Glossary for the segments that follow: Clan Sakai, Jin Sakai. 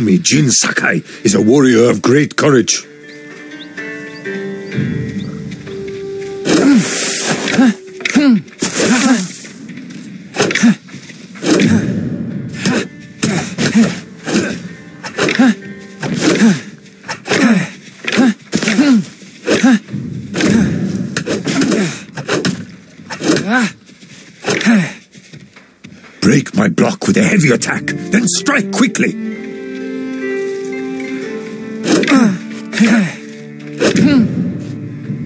me Jin Sakai is a warrior of great courage. Break my block with a heavy attack, then strike quickly.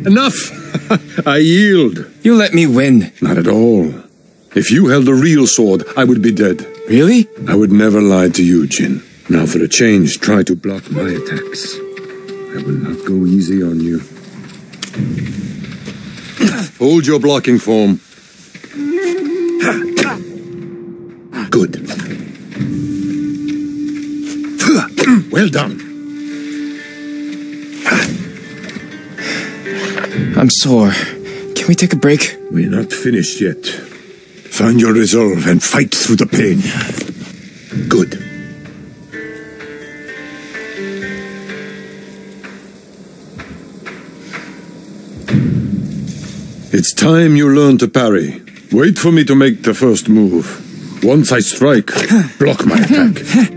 Enough! I yield. You let me win. Not at all. If you held a real sword, I would be dead. Really? I would never lie to you, Jin. Now for a change, try to block my attacks. I will not go easy on you. Hold your blocking form. Good. Well done. I'm sore. Can we take a break? We're not finished yet. Find your resolve and fight through the pain. Good. It's time you learn to parry. Wait for me to make the first move. Once I strike, block my attack.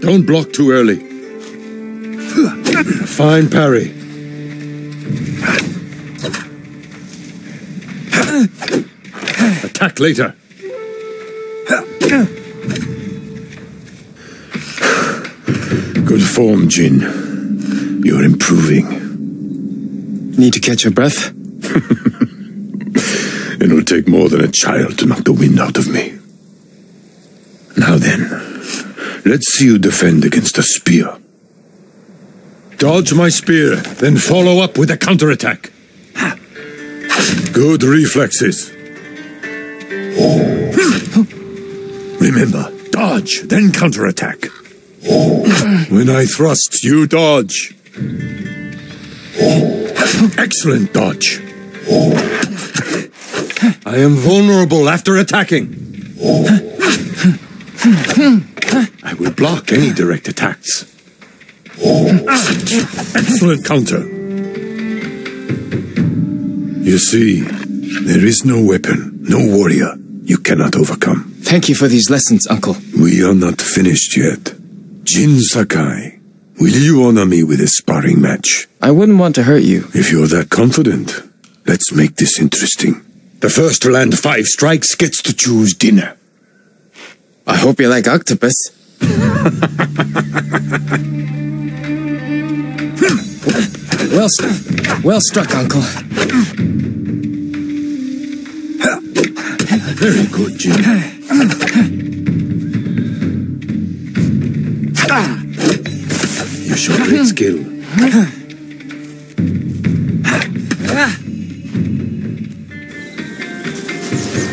Don't block too early. A fine parry. Attack later. Good form, Jin. You're improving. Need to catch your breath? It'll take more than a child to knock the wind out of me. Now then, let's see you defend against a spear. Dodge my spear, then follow up with a counterattack. Good reflexes. Remember, dodge, then counterattack. When I thrust, you dodge. Excellent dodge. I am vulnerable after attacking. I will block any direct attacks. Excellent counter. You see, there is no weapon, no warrior you cannot overcome. Thank you for these lessons, Uncle. We are not finished yet. Jin Sakai, will you honor me with a sparring match? I wouldn't want to hurt you. If you're that confident, let's make this interesting. The first to land 5 strikes gets to choose dinner. I hope you like octopus. Well struck, Uncle. Very good, Jim. You show great skill.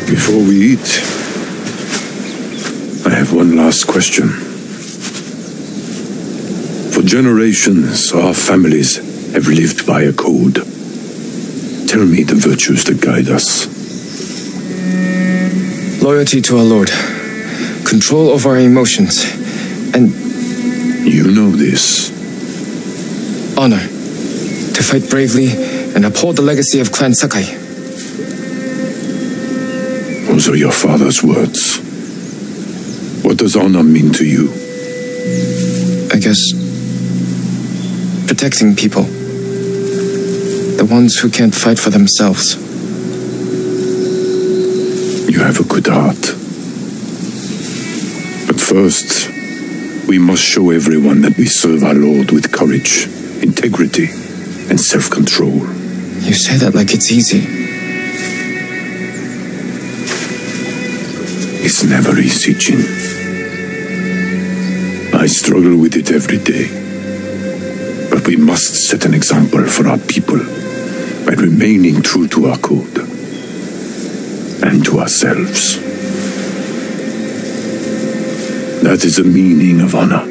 Before we eat, I have one last question. For generations, our families have lived by a code. Tell me the virtues that guide us. Loyalty to our Lord, control over our emotions, and... You know this. Honor, to fight bravely and uphold the legacy of Clan Sakai. Those are your father's words. What does honor mean to you? I guess... protecting people. The ones who can't fight for themselves. You have a good heart. But first, we must show everyone that we serve our Lord with courage, integrity, and self-control. You say that like it's easy. It's never easy, Jin. I struggle with it every day. But we must set an example for our people by remaining true to our code and to ourselves. That is the meaning of honor.